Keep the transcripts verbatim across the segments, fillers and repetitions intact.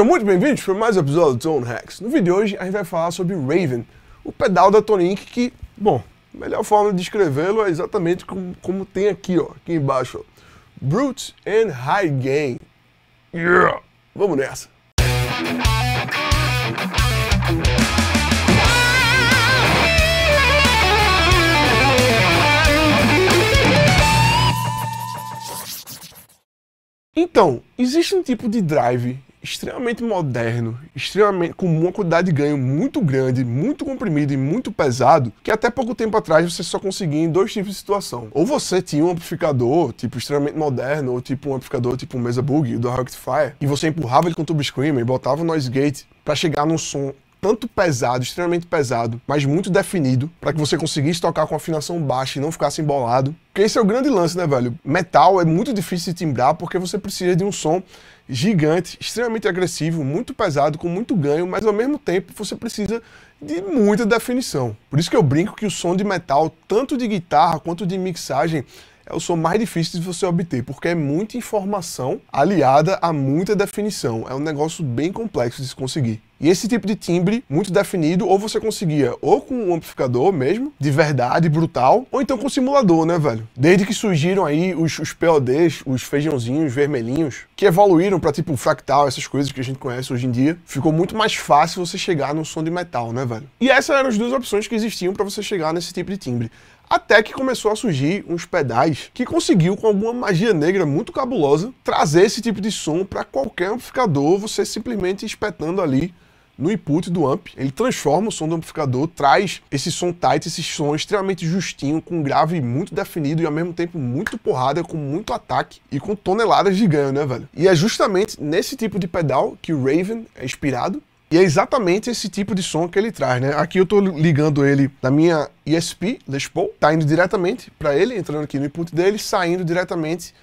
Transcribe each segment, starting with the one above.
Sejam muito bem-vindos para mais um episódio do Tone Hacks. No vídeo de hoje a gente vai falar sobre Raven, o pedal da Tone Ink que, bom, a melhor forma de descrevê-lo é exatamente como, como tem aqui, ó, aqui embaixo. Ó. Brute and High Gain. Yeah! Vamos nessa! Então, existe um tipo de drive extremamente moderno, extremamente, com uma quantidade de ganho muito grande, muito comprimido e muito pesado, que até pouco tempo atrás você só conseguia em dois tipos de situação. Ou você tinha um amplificador, tipo, extremamente moderno, ou tipo um amplificador tipo um Mesa Boogie, o Dual Rectifier, e você empurrava ele com o Tube Screamer e botava o Noise Gate para chegar num som tanto pesado, extremamente pesado, mas muito definido, para que você conseguisse tocar com afinação baixa e não ficasse embolado. Porque esse é o grande lance, né, velho? Metal é muito difícil de timbrar porque você precisa de um som gigante, extremamente agressivo, muito pesado, com muito ganho, mas ao mesmo tempo você precisa de muita definição. Por isso que eu brinco que o som de metal, tanto de guitarra quanto de mixagem, é o som mais difícil de você obter, porque é muita informação aliada a muita definição. É um negócio bem complexo de se conseguir. E esse tipo de timbre muito definido, ou você conseguia ou com um amplificador mesmo, de verdade, brutal, ou então com simulador, né, velho? Desde que surgiram aí os, os P O Ds, os feijãozinhos vermelhinhos, que evoluíram para tipo fractal, essas coisas que a gente conhece hoje em dia, ficou muito mais fácil você chegar num som de metal, né, velho? E essas eram as duas opções que existiam para você chegar nesse tipo de timbre. Até que começou a surgir uns pedais que conseguiu, com alguma magia negra muito cabulosa, trazer esse tipo de som para qualquer amplificador, você simplesmente espetando ali no input do amp, ele transforma o som do amplificador, traz esse som tight, esse som extremamente justinho, com grave muito definido e ao mesmo tempo muito porrada, com muito ataque e com toneladas de ganho, né, velho? E é justamente nesse tipo de pedal que o Raven é inspirado e é exatamente esse tipo de som que ele traz, né? Aqui eu tô ligando ele na minha E S P, Les Paul, tá indo diretamente para ele, entrando aqui no input dele, saindo diretamente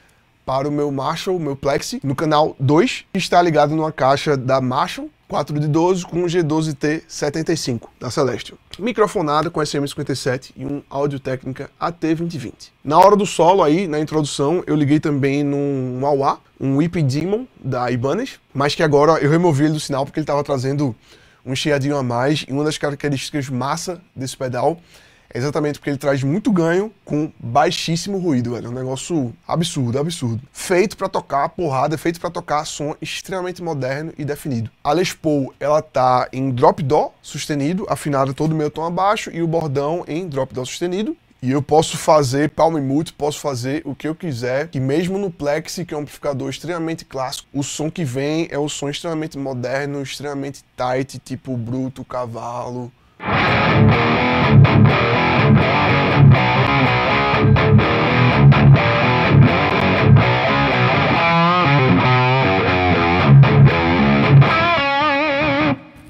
para o meu Marshall, o meu Plexi, no canal dois, que está ligado numa caixa da Marshall, quatro de doze com um G doze T setenta e cinco da Celestial. Microfonada com S M cinquenta e sete e um Audio Técnica A T vinte e vinte. Na hora do solo aí, na introdução, eu liguei também num wah-wah, um Whip Demon da Ibanez, mas que agora eu removi ele do sinal porque ele estava trazendo um chiadinho a mais, e uma das características massa desse pedal é exatamente porque ele traz muito ganho com baixíssimo ruído, velho. É um negócio absurdo, absurdo. Feito pra tocar porrada, feito pra tocar som extremamente moderno e definido. A Les Paul, ela tá em drop dó sustenido, afinada todo o meu tom abaixo, e o bordão em drop dó sustenido. E eu posso fazer palm mute, posso fazer o que eu quiser, que mesmo no Plexi, que é um amplificador extremamente clássico, o som que vem é um som extremamente moderno, extremamente tight, tipo bruto, cavalo.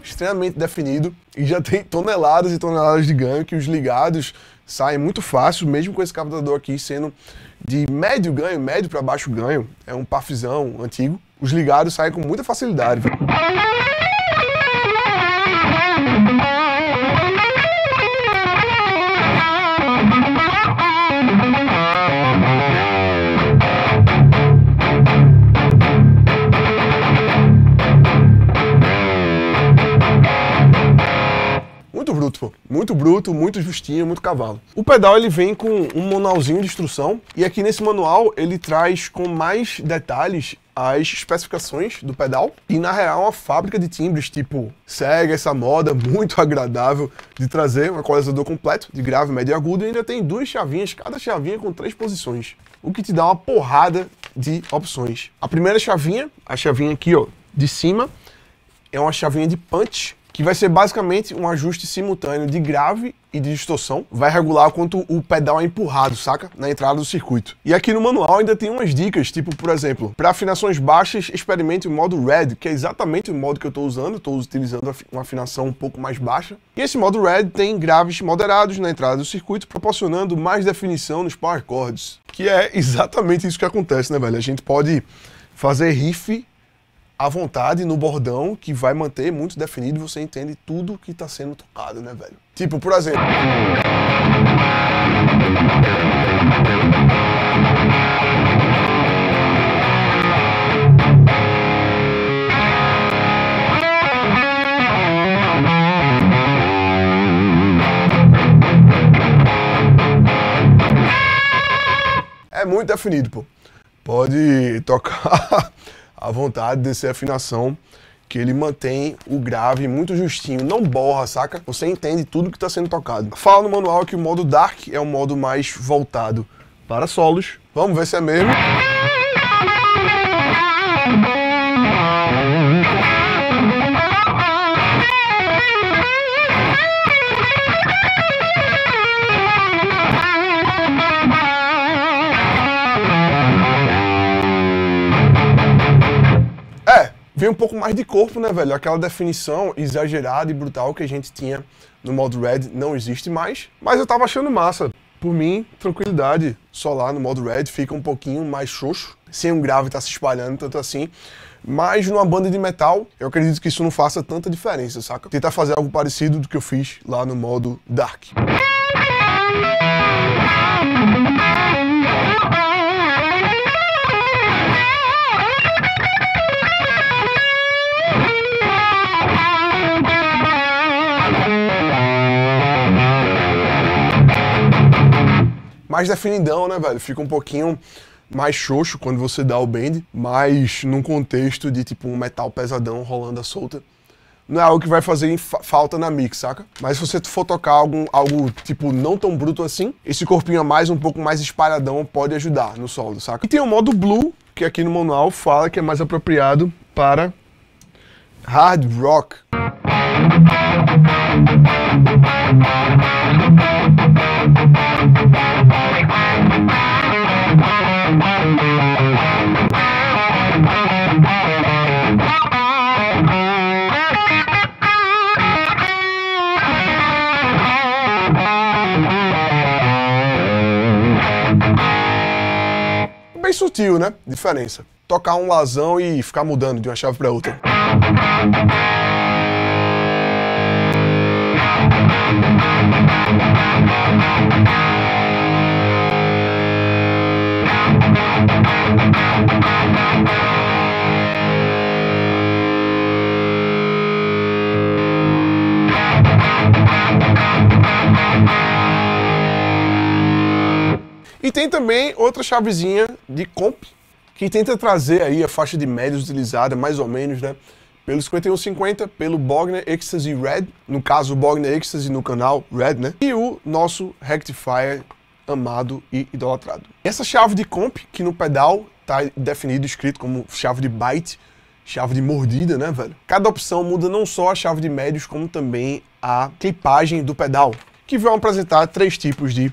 Extremamente definido e já tem toneladas e toneladas de ganho, que os ligados saem muito fácil, mesmo com esse captador aqui sendo de médio ganho, médio para baixo ganho, é um pafizão antigo, os ligados saem com muita facilidade. Muito bruto, muito justinho, muito cavalo. O pedal ele vem com um manualzinho de instrução, e aqui nesse manual ele traz com mais detalhes as especificações do pedal, e na real uma fábrica de timbres, tipo, segue essa moda muito agradável de trazer um equalizador completo, de grave, médio e agudo, e ainda tem duas chavinhas, cada chavinha com três posições, o que te dá uma porrada de opções. A primeira chavinha, a chavinha aqui ó, de cima, é uma chavinha de punch, que vai ser basicamente um ajuste simultâneo de grave e de distorção, vai regular quanto o pedal é empurrado, saca? Na entrada do circuito. E aqui no manual ainda tem umas dicas, tipo, por exemplo, para afinações baixas, experimente o modo Red, que é exatamente o modo que eu estou usando, estou utilizando uma afinação um pouco mais baixa. E esse modo Red tem graves moderados na entrada do circuito, proporcionando mais definição nos power chords, que é exatamente isso que acontece, né, velho? A gente pode fazer riff à vontade no bordão, que vai manter muito definido, você entende tudo que está sendo tocado, né, velho? Tipo, por exemplo... muito definido, pô. Pode tocar à vontade, descer a afinação, que ele mantém o grave muito justinho, não borra, saca? Você entende tudo que está sendo tocado. Fala no manual que o modo Dark é o modo mais voltado para solos. Vamos ver se é mesmo. Vem um pouco mais de corpo, né, velho? Aquela definição exagerada e brutal que a gente tinha no modo Red não existe mais. Mas eu tava achando massa. Por mim, tranquilidade. Só lá no modo Red fica um pouquinho mais xoxo. Sem um grave tá se espalhando tanto assim. Mas numa banda de metal, eu acredito que isso não faça tanta diferença, saca? Tentar fazer algo parecido do que eu fiz lá no modo Dark. Mais definidão, né, velho? Fica um pouquinho mais xoxo quando você dá o bend, mas num contexto de tipo um metal pesadão rolando à solta. Não é algo que vai fazer fa falta na mix, saca? Mas se você for tocar algum, algo tipo não tão bruto assim, esse corpinho a mais, um pouco mais espalhadão, pode ajudar no solo, saca? E tem o modo Blue, que aqui no manual fala que é mais apropriado para hard rock. Bem sutil, né? Diferença. Tocar um lasão e ficar mudando de uma chave para outra. E tem também outra chavezinha de comp, que tenta trazer aí a faixa de médios utilizada, mais ou menos, né? Pelo cinquenta e um cinquenta, pelo Bogner Ecstasy Red, no caso o Bogner Ecstasy no canal Red, né? E o nosso Rectifier amado e idolatrado. Essa chave de comp, que no pedal tá definido, escrito como chave de bite, chave de mordida, né, velho? Cada opção muda não só a chave de médios, como também a clipagem do pedal, que vão apresentar três tipos de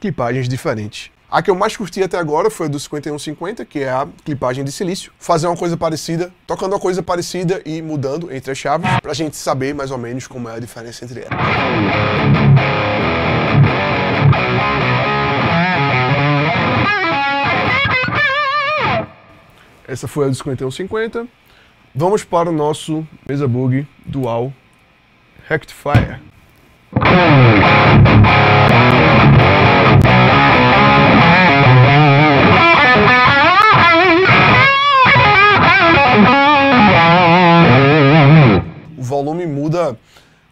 clipagens diferentes. A que eu mais curti até agora foi a do cinquenta e um cinquenta, que é a clipagem de silício. Fazer uma coisa parecida, tocando uma coisa parecida e mudando entre as chaves, pra gente saber mais ou menos como é a diferença entre elas. Essa foi a do cinquenta e um cinquenta. Vamos para o nosso Mesa Boogie Dual Rectifier. O volume muda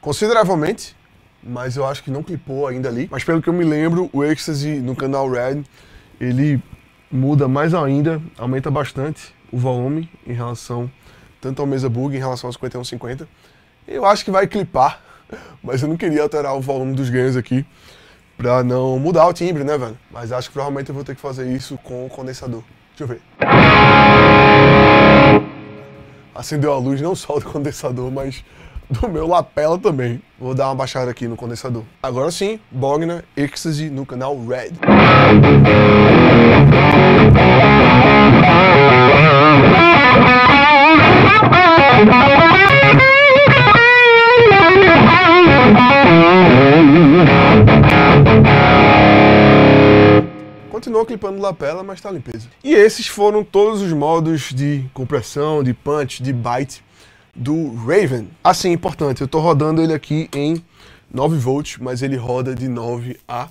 consideravelmente, mas eu acho que não clipou ainda ali. Mas pelo que eu me lembro, o Ecstasy no canal Red, ele muda mais ainda, aumenta bastante o volume em relação tanto ao Mesa Boogie, em relação ao cinquenta e um cinquenta. Eu acho que vai clipar, mas eu não queria alterar o volume dos ganhos aqui pra não mudar o timbre, né, velho? Mas acho que provavelmente eu vou ter que fazer isso com o condensador. Deixa eu ver. Acendeu a luz não só do condensador, mas do meu lapela também. Vou dar uma baixada aqui no condensador. Agora sim, Bogner Ecstasy no canal Red. Continuou clipando lapela, mas tá limpeza. E esses foram todos os modos de compressão, de punch, de bite do Raven. Assim, importante, eu tô rodando ele aqui em nove volts, mas ele roda de nove a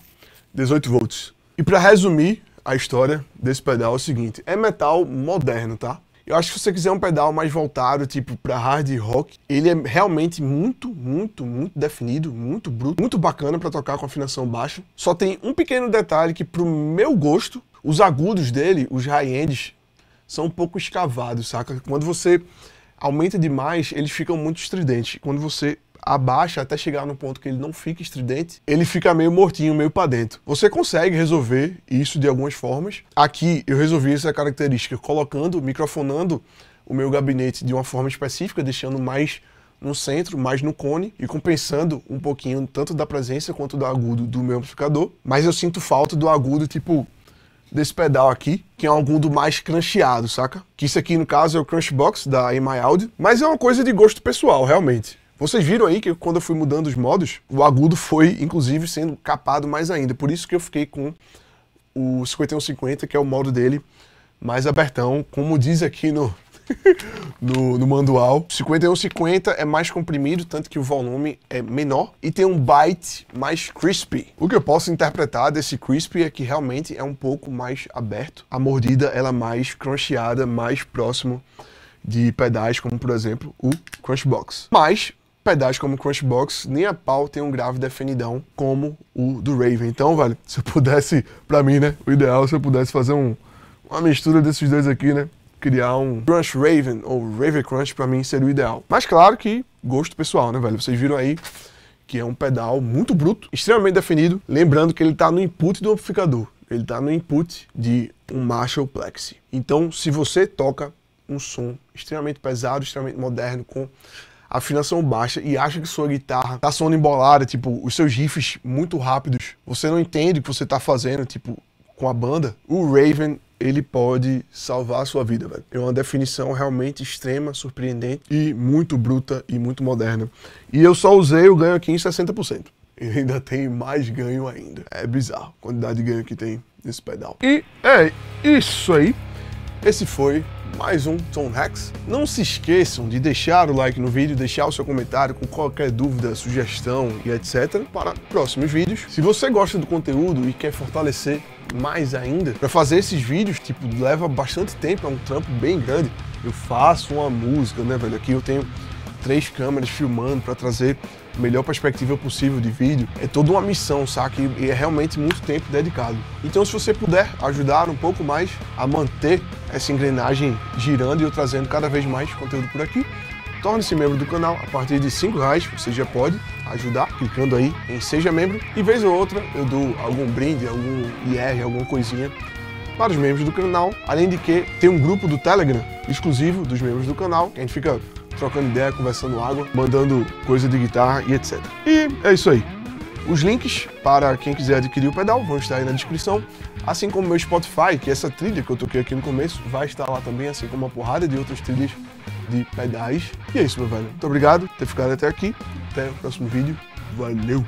dezoito volts. E pra resumir a história desse pedal é o seguinte, é metal moderno, tá? Eu acho que se você quiser um pedal mais voltado, tipo, pra hard rock, ele é realmente muito, muito, muito definido, muito bruto, muito bacana pra tocar com afinação baixa. Só tem um pequeno detalhe que, pro meu gosto, os agudos dele, os high-ends, são um pouco escavados, saca? Quando você aumenta demais, eles ficam muito estridentes. Quando você abaixa até chegar no ponto que ele não fica estridente, ele fica meio mortinho, meio para dentro. Você consegue resolver isso de algumas formas. Aqui eu resolvi essa característica colocando, microfonando o meu gabinete de uma forma específica, deixando mais no centro, mais no cone, e compensando um pouquinho tanto da presença quanto do agudo do meu amplificador. Mas eu sinto falta do agudo tipo desse pedal aqui, que é um agudo mais cruncheado, saca? Que isso aqui no caso é o Crunchbox da E-MyAudio, mas é uma coisa de gosto pessoal, realmente. Vocês viram aí que quando eu fui mudando os modos, o agudo foi, inclusive, sendo capado mais ainda. Por isso que eu fiquei com o cinquenta e um cinquenta, que é o modo dele mais abertão, como diz aqui no, no, no manual. O cinquenta e um cinquenta é mais comprimido, tanto que o volume é menor e tem um bite mais crispy. O que eu posso interpretar desse crispy é que realmente é um pouco mais aberto. A mordida, ela é mais cruncheada, mais próximo de pedais como, por exemplo, o Crunchbox. Mas pedais como o Crunchbox, nem a pau tem um grave definidão como o do Raven. Então, velho, se eu pudesse, pra mim, né, o ideal é se eu pudesse fazer um, uma mistura desses dois aqui, né, criar um Crunch Raven ou Raven Crunch, pra mim seria o ideal. Mas claro que gosto pessoal, né, velho, vocês viram aí que é um pedal muito bruto, extremamente definido, lembrando que ele tá no input do amplificador, ele tá no input de um Marshall Plexi. Então, se você toca um som extremamente pesado, extremamente moderno, com afinação baixa e acha que sua guitarra tá soando embolada, tipo, os seus riffs muito rápidos, você não entende o que você tá fazendo, tipo, com a banda, o Raven, ele pode salvar a sua vida, velho. É uma definição realmente extrema, surpreendente e muito bruta e muito moderna. E eu só usei o ganho aqui em sessenta por cento. E ainda tem mais ganho ainda. É bizarro a quantidade de ganho que tem nesse pedal. E é isso aí. Esse foi mais um Tone Hacks. Não se esqueçam de deixar o like no vídeo, deixar o seu comentário com qualquer dúvida, sugestão e etcétera para próximos vídeos. Se você gosta do conteúdo e quer fortalecer mais ainda, para fazer esses vídeos, tipo, leva bastante tempo, é um trampo bem grande. Eu faço uma música, né, velho? Aqui eu tenho três câmeras filmando para trazer a melhor perspectiva possível de vídeo. É toda uma missão, saca? E é realmente muito tempo dedicado. Então, se você puder ajudar um pouco mais a manter essa engrenagem girando e eu trazendo cada vez mais conteúdo por aqui, torne-se membro do canal. A partir de cinco reais você já pode ajudar, clicando aí em Seja Membro. E vez ou outra eu dou algum brinde, algum I R, alguma coisinha para os membros do canal. Além de que tem um grupo do Telegram exclusivo dos membros do canal, que a gente fica trocando ideia, conversando água, mandando coisa de guitarra e etcétera. E é isso aí. Os links para quem quiser adquirir o pedal vão estar aí na descrição, assim como meu Spotify, que essa trilha que eu toquei aqui no começo vai estar lá também, assim como uma porrada de outras trilhas de pedais. E é isso, meu velho. Muito obrigado por ter ficado até aqui. Até o próximo vídeo. Valeu!